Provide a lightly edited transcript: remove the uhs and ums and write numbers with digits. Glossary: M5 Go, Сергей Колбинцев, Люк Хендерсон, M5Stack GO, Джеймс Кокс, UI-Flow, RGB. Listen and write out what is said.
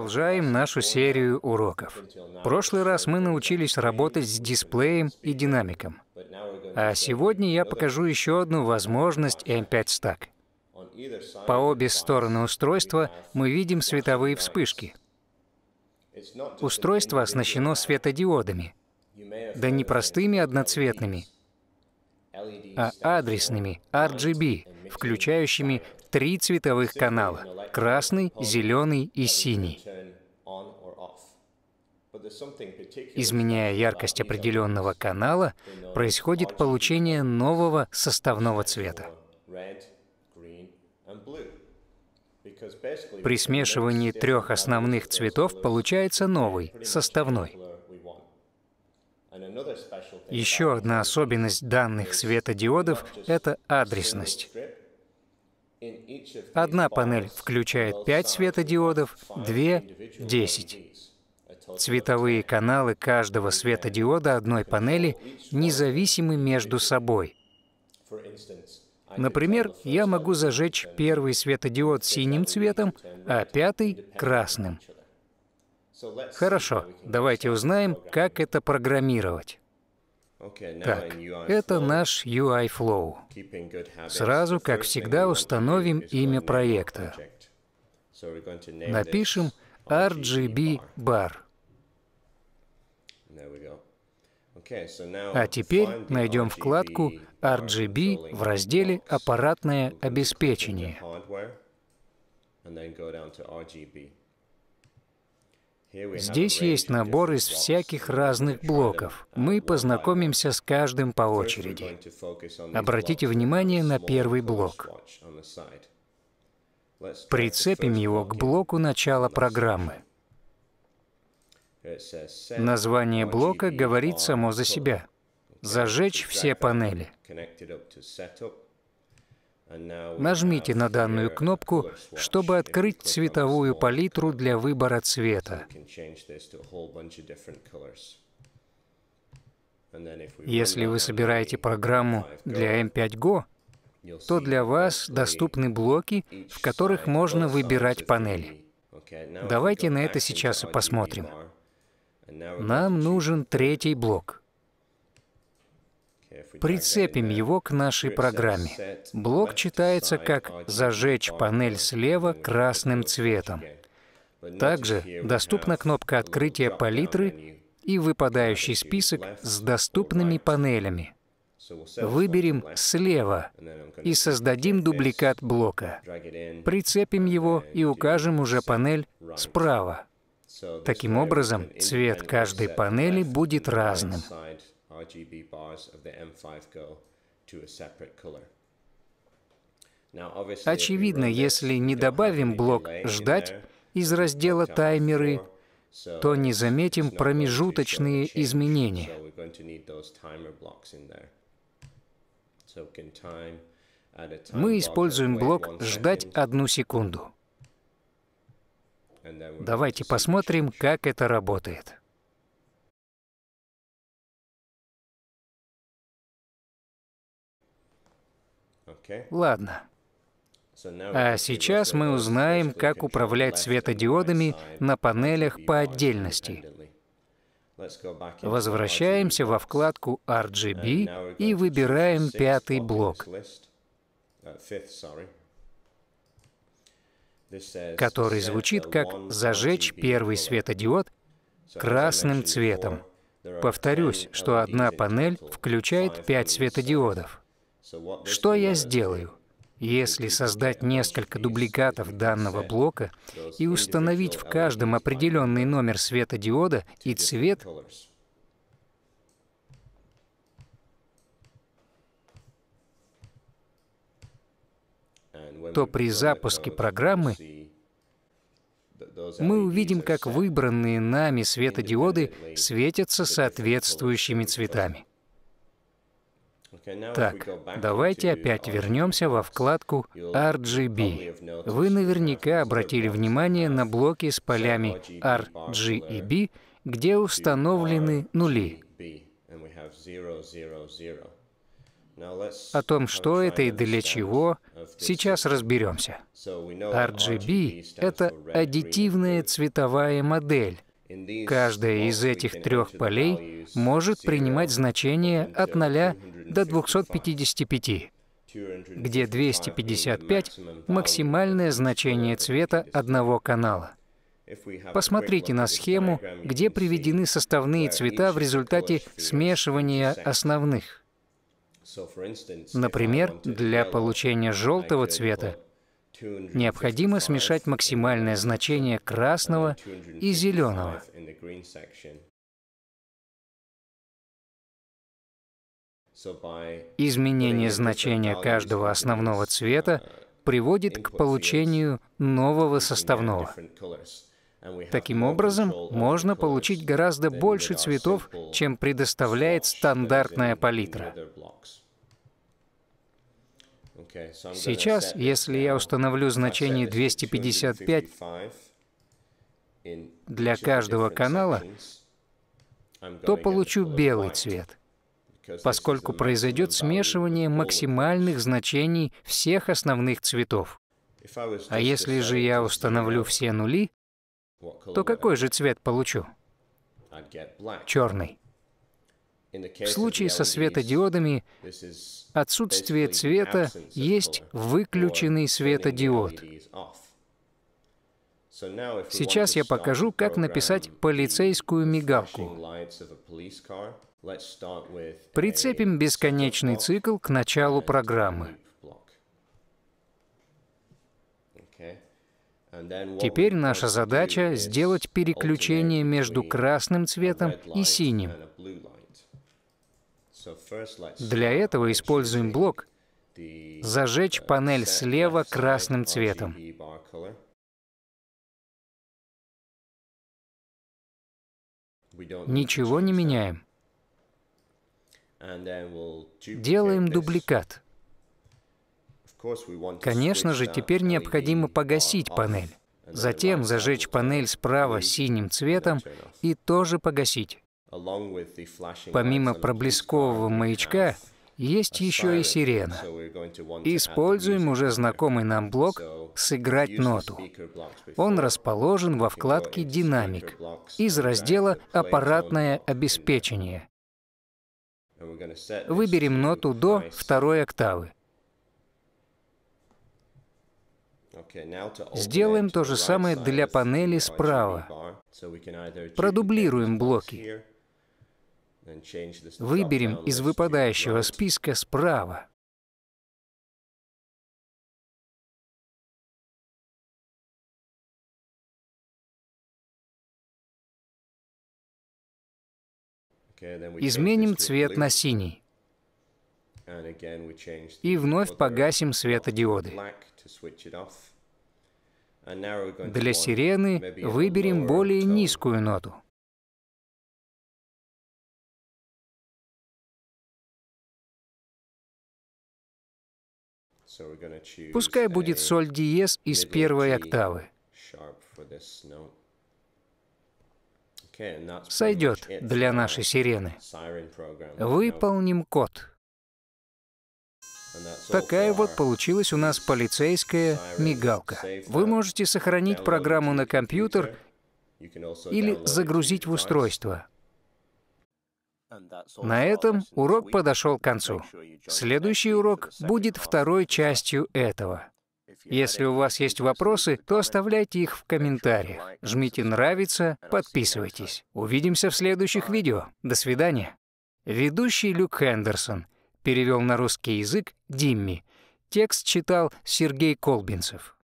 Продолжаем нашу серию уроков. В прошлый раз мы научились работать с дисплеем и динамиком. А сегодня я покажу еще одну возможность M5Stack. По обе стороны устройства мы видим световые вспышки. Устройство оснащено светодиодами, да не простыми одноцветными, а адресными RGB, включающими 3 цветовых канала — красный, зеленый и синий. Изменяя яркость определенного канала, происходит получение нового составного цвета. При смешивании 3 основных цветов получается новый, составной. Еще одна особенность данных светодиодов — это адресность. Одна панель включает 5 светодиодов, 2 — 10. Цветовые каналы каждого светодиода одной панели независимы между собой. Например, я могу зажечь первый светодиод синим цветом, а 5-й — красным. Хорошо, давайте узнаем, как это программировать. Так, это наш UI-Flow. Сразу, как всегда, установим имя проекта. Напишем RGB Bar. А теперь найдем вкладку RGB в разделе «Аппаратное обеспечение». Здесь есть набор из всяких разных блоков. Мы познакомимся с каждым по очереди. Обратите внимание на первый блок. Прицепим его к блоку начала программы. Название блока говорит само за себя. Зажечь все панели. Нажмите на данную кнопку, чтобы открыть цветовую палитру для выбора цвета. Если вы собираете программу для M5 Go, то для вас доступны блоки, в которых можно выбирать панели. Давайте на это сейчас и посмотрим. Нам нужен 3-й блок. Прицепим его к нашей программе. Блок читается как «Зажечь панель слева красным цветом». Также доступна кнопка открытия палитры и выпадающий список с доступными панелями. Выберем «Слева» и создадим дубликат блока. Прицепим его и укажем уже панель «Справа». Таким образом, цвет каждой панели будет разным. RGB bars of the M5 GO to a separate color. Очевидно, если не добавим блок «Ждать» из раздела «Таймеры», то не заметим промежуточные изменения. Мы используем блок «Ждать 1 секунду». Давайте посмотрим, как это работает. Ладно. А сейчас мы узнаем, как управлять светодиодами на панелях по отдельности. Возвращаемся во вкладку RGB и выбираем 5-й блок, который звучит как «Зажечь первый светодиод красным цветом». Повторюсь, что одна панель включает 5 светодиодов. Что я сделаю, если создать несколько дубликатов данного блока и установить в каждом определенный номер светодиода и цвет? То при запуске программы мы увидим, как выбранные нами светодиоды светятся соответствующими цветами. Так, давайте опять вернемся во вкладку RGB. Вы наверняка обратили внимание на блоки с полями RGB, где установлены нули. О том, что это и для чего, сейчас разберемся. RGB — это аддитивная цветовая модель. Каждая из этих трех полей может принимать значение от 0 до 255, где 255 — максимальное значение цвета одного канала. Посмотрите на схему, где приведены составные цвета в результате смешивания основных. Например, для получения желтого цвета необходимо смешать максимальное значение красного и зеленого. Изменение значения каждого основного цвета приводит к получению нового составного. Таким образом, можно получить гораздо больше цветов, чем предоставляет стандартная палитра. Сейчас, если я установлю значение 255 для каждого канала, то получу белый цвет, поскольку произойдет смешивание максимальных значений всех основных цветов. А если же я установлю все нули, то какой же цвет получу? Черный. В случае со светодиодами отсутствие цвета есть выключенный светодиод. Сейчас я покажу, как написать полицейскую мигалку. Прицепим бесконечный цикл к началу программы. Теперь наша задача — сделать переключение между красным цветом и синим. Для этого используем блок «Зажечь панель слева красным цветом». Ничего не меняем. Делаем дубликат. Конечно же, теперь необходимо погасить панель. Затем зажечь панель справа синим цветом и тоже погасить. Помимо проблескового маячка, есть еще и сирена. Используем уже знакомый нам блок «Сыграть ноту». Он расположен во вкладке «Динамик» из раздела «Аппаратное обеспечение». Выберем ноту до 2-й октавы. Сделаем то же самое для панели справа. Продублируем блоки. Выберем из выпадающего списка справа. Изменим цвет на синий. И вновь погасим светодиоды. Для сирены выберем более низкую ноту. Пускай будет соль диез из 1-й октавы. Сойдет для нашей сирены. Выполним код. Такая вот получилась у нас полицейская мигалка. Вы можете сохранить программу на компьютер или загрузить в устройство. На этом урок подошел к концу. Следующий урок будет второй частью этого. Если у вас есть вопросы, то оставляйте их в комментариях. Жмите «Нравится», подписывайтесь. Увидимся в следующих видео. До свидания. Ведущий Люк Хендерсон. Перевел на русский язык Димми. Текст читал Сергей Колбинцев.